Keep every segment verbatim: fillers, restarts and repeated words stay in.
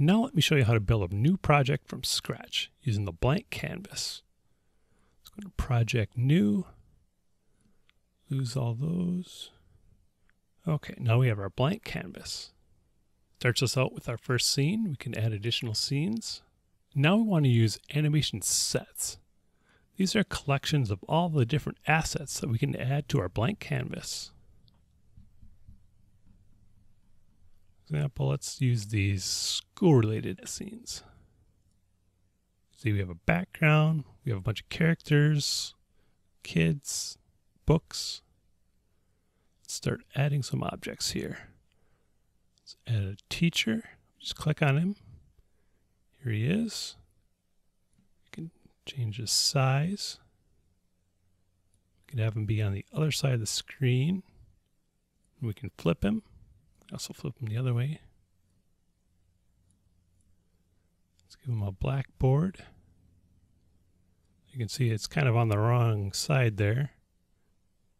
And now let me show you how to build a new project from scratch using the blank canvas. Let's go to Project New, lose all those. Okay, now we have our blank canvas. Starts us out with our first scene. We can add additional scenes. Now we want to use animation sets. These are collections of all the different assets that we can add to our blank canvas. For example, let's use these school-related scenes. See, we have a background, we have a bunch of characters, kids, books. Let's start adding some objects here. Let's add a teacher. Just click on him. Here he is. You can change his size. We can have him be on the other side of the screen. We can flip him. Also flip them the other way. Let's give them a blackboard. You can see it's kind of on the wrong side there.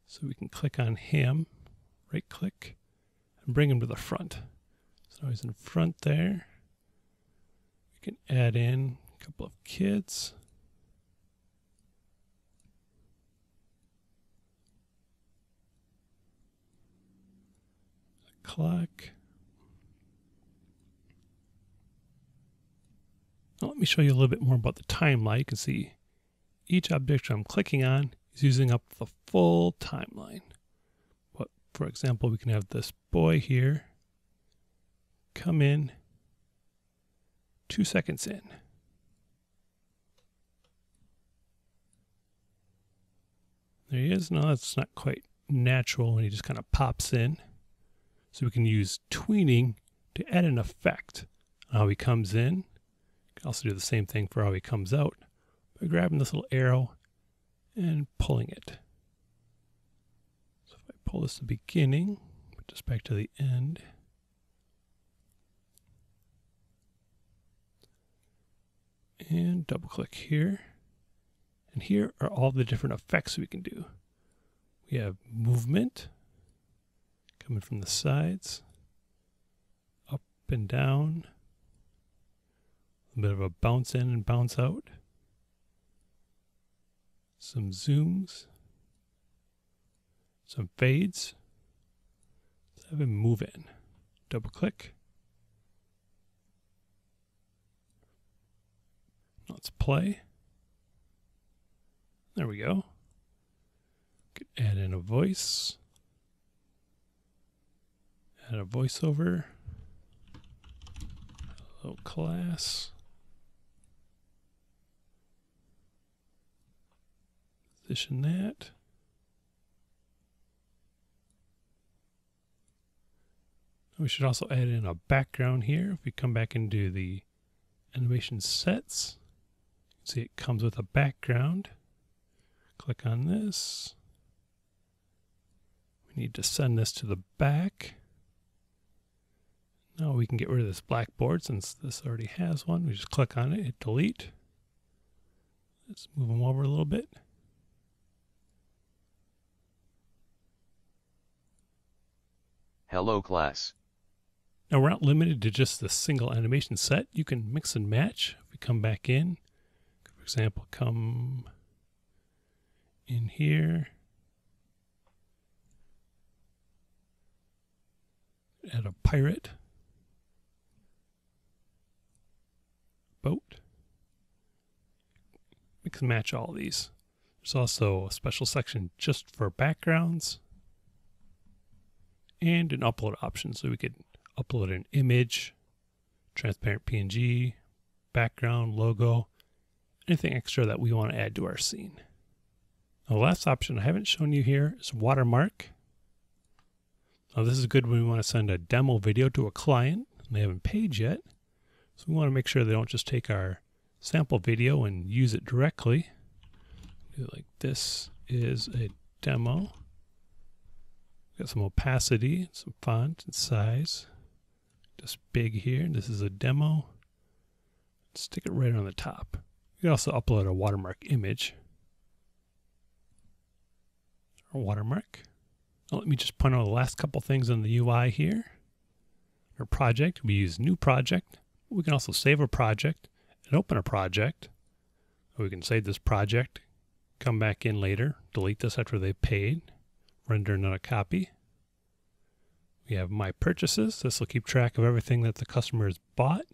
So we can click on him, right click, and bring him to the front. So he's in front there. We can add in a couple of kids. Clock. Now let me show you a little bit more about the timeline. You can see each object I'm clicking on is using up the full timeline. But for example, we can have this boy here come in two seconds in. There he is. Now that's not quite natural when he just kind of pops in. So we can use tweening to add an effect on how he comes in. You can also do the same thing for how he comes out by grabbing this little arrow and pulling it. So if I pull this to the beginning, put this back to the end. And double click here. And here are all the different effects we can do. We have movement. Coming from the sides, up and down, a bit of a bounce in and bounce out, some zooms, some fades. Let's have him move in. Double click. Let's play. There we go. Could add in a voice. Add a voiceover. Hello, class. Position that. We should also add in a background here. If we come back into the animation sets, you can see it comes with a background. Click on this. We need to send this to the back. Now we can get rid of this blackboard since this already has one. We just click on it, hit delete. Let's move them over a little bit. Hello, class. Now we're not limited to just this single animation set. You can mix and match. If we come back in, for example, come in here. Add a pirate. Boat. We can match all these. There's also a special section just for backgrounds and an upload option, so we could upload an image, transparent P N G, background, logo, anything extra that we want to add to our scene. The last option I haven't shown you here is watermark. Now this is good when we want to send a demo video to a client and they haven't paid yet. So we want to make sure they don't just take our sample video and use it directly. Do it like this is a demo. Got some opacity, some font and size. Just big here. This is a demo. Stick it right on the top. You can also upload a watermark image. Our watermark. Now let me just point out the last couple things in the U I here. Our project, we use new project. We can also save a project and open a project. We can save this project, come back in later, delete this after they've paid, render another copy. We have My Purchases. This will keep track of everything that the customer has bought.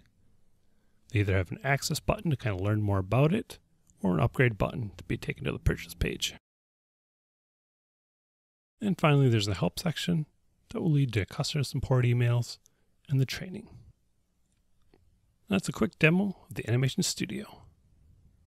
They either have an access button to kind of learn more about it, or an upgrade button to be taken to the purchase page. And finally, there's the help section that will lead to customer support emails and the training. That's a quick demo of the AnimationStudio.